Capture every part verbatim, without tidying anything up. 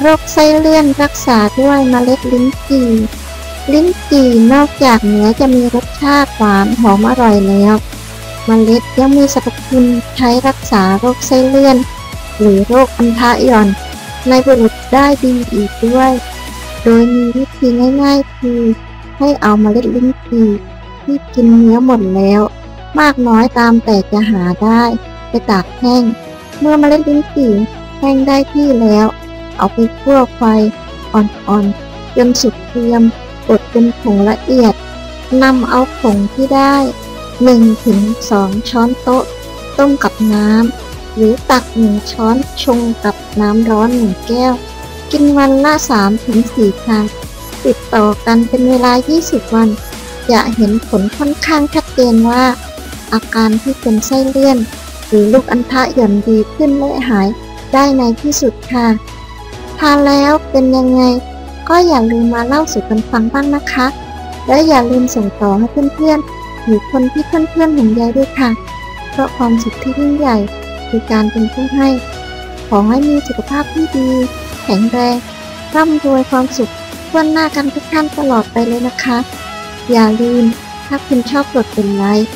โรคไส้เลื่อนรักษาด้วยเมล็ดลิ้นจี่ลิ้นจี่นอกจากเนื้อจะมีรสชาติหวานหอมอร่อยแล้วเมล็ดยังมีสรรพคุณใช้รักษาโรคไส้เลื่อนหรือโรคอัมพาตหย่อนในบุรุษได้ดีอีกด้วยโดยมีวิธีง่ายๆคือให้เอาเมล็ดลิ้นจี่ที่กินเนื้อหมดแล้วมากน้อยตามแต่จะหาได้ไปตากแห้งเมื่อเมล็ดลิ้นจี่แห้งได้ที่แล้วเอาไปคั่วไฟอ่อนๆจนสุกเทียมบดเป็นผงละเอียดนำเอาผงที่ได้ หนึ่งถึงสอง ช้อนโต๊ะต้มกับน้ำหรือตักหนึ่งช้อนชงกับน้ำร้อนหนึ่งแก้วกินวันละ สามถึงสี่ ครั้งติดต่อกันเป็นเวลายี่สิบวันจะเห็นผลค่อนข้างชัดเจนว่าอาการที่เป็นไส้เลื่อนหรือลูกอัมพาตหย่อนดีขึ้นและหายได้ในที่สุดค่ะทานแล้วเป็นยังไงก็อย่าลืมมาเล่าสู่กันฟังบ้างนะคะและอย่าลืมส่งต่อให้เพื่อนๆหรือคนที่เพื่อนๆห่วงใยด้วยค่ะเพราะความสุขที่ยิ่งใหญ่คือการเป็นผู้ให้ขอให้มีสุขภาพที่ดีแข็งแรงร่ำรวยความสุขทั่วหน้ากันทุกท่านตลอดไปเลยนะคะอย่าลืมถ้าคุณชอบกดเป็นไลค์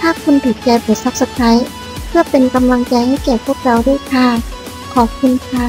ถ้าคุณถูกใจกด ซับสไครบ์ เพื่อเป็นกำลังใจให้แก่พวกเราด้วยค่ะขอบคุณค่ะ